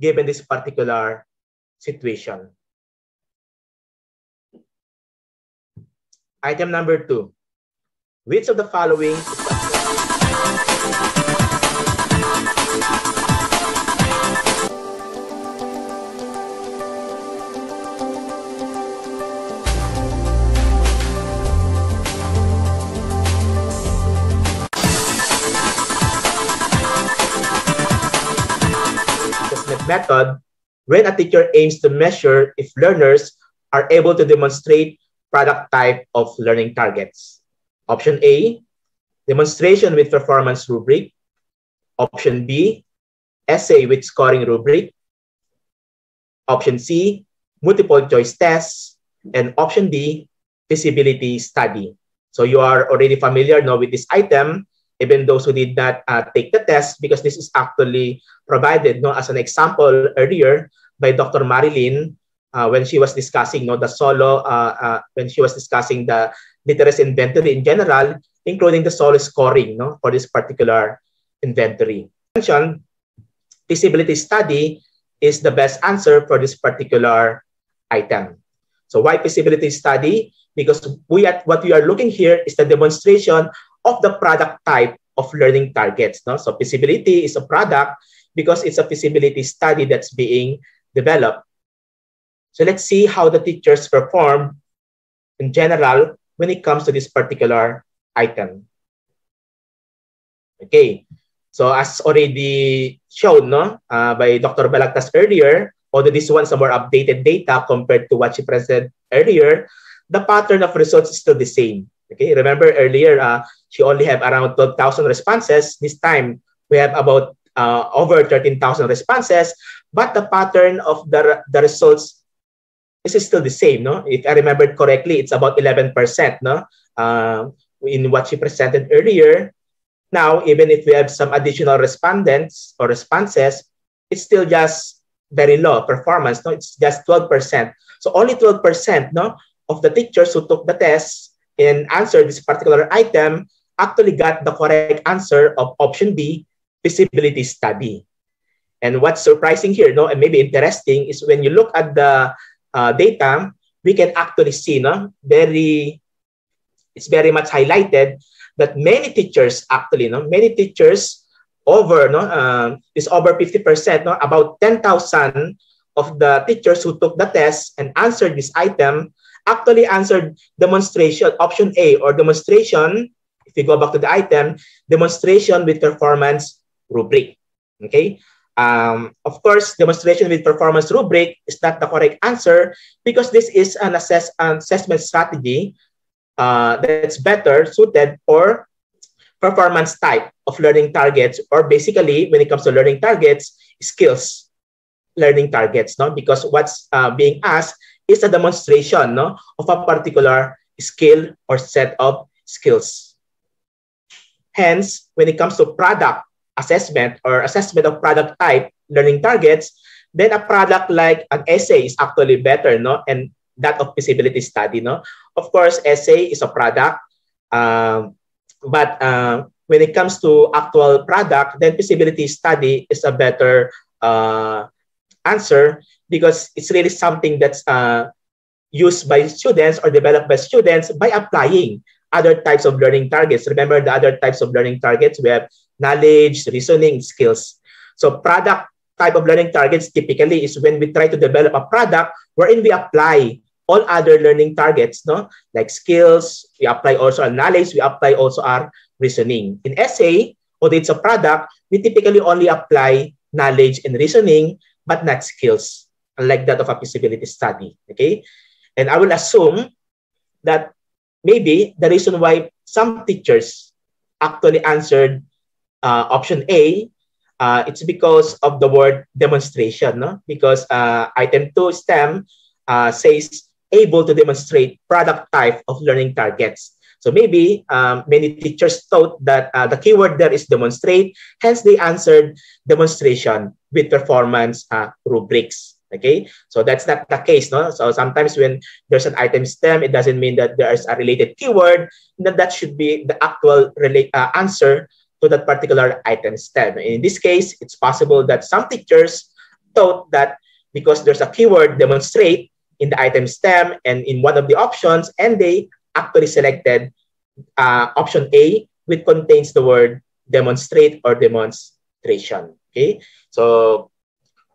given this particular situation. Item number 2. Which of the following method when a teacher aims to measure if learners are able to demonstrate product type of learning targets? Option A, demonstration with performance rubric. Option B, essay with scoring rubric. Option C, multiple choice tests. And option D, feasibility study. So you are already familiar now with this item, even those who did not take the test, because this is actually provided as an example earlier by Dr. Marilyn when she was discussing the solo, when she was discussing the literacy inventory in general, including the solo scoring for this particular inventory. Feasibility study is the best answer for this particular item. So why feasibility study? Because what we are looking here is the demonstration of the product type of learning targets. So feasibility is a product because it's a feasibility study that's being developed. So let's see how the teachers perform in general when it comes to this particular item. Okay, so as already shown by Dr. Balactas earlier, although this one's a more updated data compared to what she presented earlier, the pattern of results is still the same. Okay, remember earlier, she only had around 12,000 responses. This time, we have about over 13,000 responses, but the pattern of the results is still the same. If I remembered correctly, it's about 11%. In what she presented earlier. Now, even if we have some additional respondents or responses, it's still just very low performance. It's just 12%. So only 12% of the teachers who took the test and answered this particular item actually got the correct answer of option B, feasibility study. And what's surprising here, and maybe interesting, is when you look at the data, we can actually see, it's very much highlighted that many teachers actually, many teachers over, is over 50%, about 10,000 of the teachers who took the test and answered this item actually answered demonstration, option A, or demonstration, if you go back to the item, demonstration with performance rubric. Okay? Of course, demonstration with performance rubric is not the correct answer because this is an assessment strategy that's better suited for performance type of learning targets, or basically, when it comes to learning targets, skills learning targets, because what's being asked is a demonstration of a particular skill or set of skills. Hence, when it comes to product assessment or assessment of product type learning targets, then a product like an essay is actually better, and that of feasibility study. Of course, essay is a product, but when it comes to actual product, then feasibility study is a better answer, because it's really something that's used by students or developed by students by applying other types of learning targets. Remember, the other types of learning targets, we have knowledge, reasoning, skills. So product type of learning targets typically is when we try to develop a product wherein we apply all other learning targets, like skills, we apply also our knowledge, we apply also our reasoning. In essay, although it's a product, we typically only apply knowledge and reasoning, but not skills, unlike that of a feasibility study. Okay, and I will assume that maybe the reason why some teachers actually answered option A, it's because of the word demonstration, because item 2 STEM says able to demonstrate product type of learning targets. So maybe many teachers thought that the keyword there is demonstrate, hence they answered demonstration with performance rubrics. Okay, so that's not the case. So sometimes when there's an item STEM, it doesn't mean that there's a related keyword, that should be the actual answer to that particular item STEM. In this case, it's possible that some teachers thought that because there's a keyword demonstrate in the item STEM and in one of the options, and they actually selected option A, which contains the word demonstrate or demonstration. Okay, so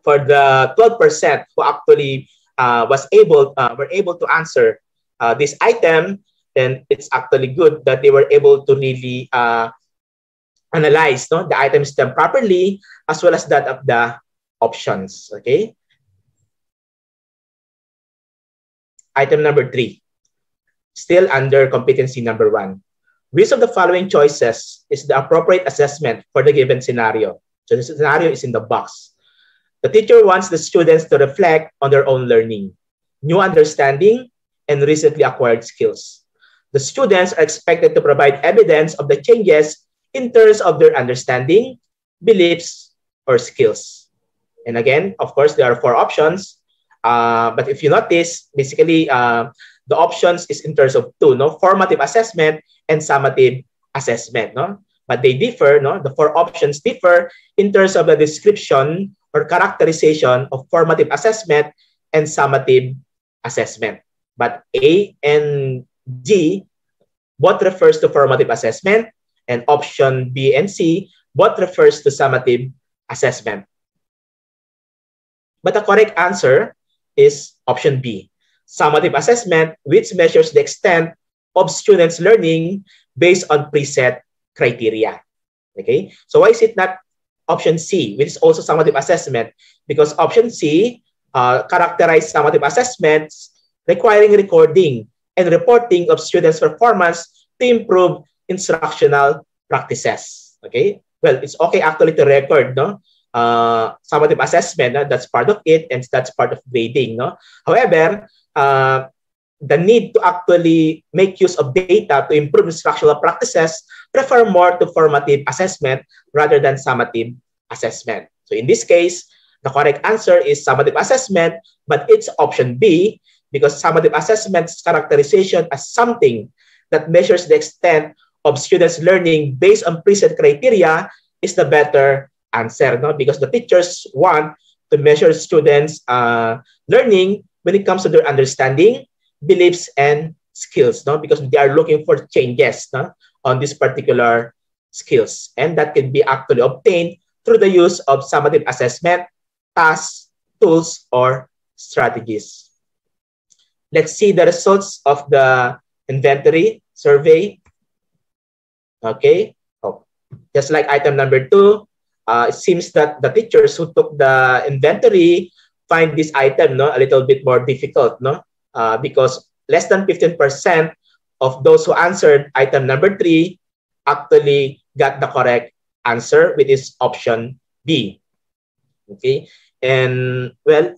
for the 12% who actually were able to answer this item, then it's actually good that they were able to really analyze the item STEM properly, as well as that of the options. Okay. Item number 3, still under competency number 1. Which of the following choices is the appropriate assessment for the given scenario? So the scenario is in the box. The teacher wants the students to reflect on their own learning, new understanding, and recently acquired skills. The students are expected to provide evidence of the changes in terms of their understanding, beliefs, or skills. And again, of course, there are 4 options. But if you notice, basically, the options is in terms of 2, formative assessment and summative assessment. But they differ, the 4 options differ in terms of the description or characterization of formative assessment and summative assessment. But A and G both refers to formative assessment, and option B and C both refers to summative assessment. But the correct answer is option B, summative assessment, which measures the extent of students' learning based on preset criteria. Okay, so why is it not option C, which is also summative assessment? Because option C characterizes summative assessments requiring recording and reporting of students' performance to improve instructional practices. Okay, well, it's okay actually to record, summative assessment, that's part of it, and that's part of grading. However, the need to actually make use of data to improve instructional practices refer more to formative assessment rather than summative assessment. So in this case, the correct answer is summative assessment, but it's option B, because summative assessment's characterization as something that measures the extent of students' learning based on preset criteria is the better answer, because the teachers want to measure students' learning when it comes to their understanding, beliefs, and skills, because they are looking for changes on this particular skills, and that can be actually obtained through the use of summative assessment, tasks, tools, or strategies. Let's see the results of the inventory survey. Okay, just like item number 2, it seems that the teachers who took the inventory find this item a little bit more difficult, because less than 15% of those who answered item number 3 actually got the correct answer, which is option B. Okay, and well,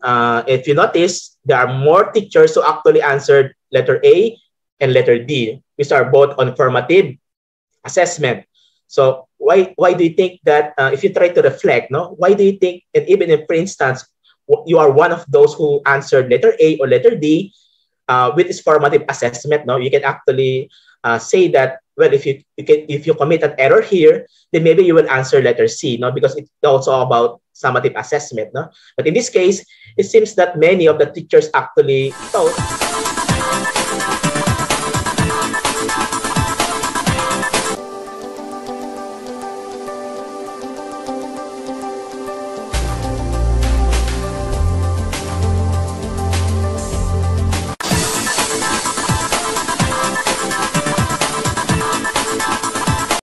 if you notice, there are more teachers who actually answered letter A and letter D, which are both on formative assessment. So why do you think that if you try to reflect, why do you think, and even if, for instance, you are one of those who answered letter A or letter D with this formative assessment, you can actually say that, well, if you commit an error here, then maybe you will answer letter C, because it's also about summative assessment. But in this case, it seems that many of the teachers actually thought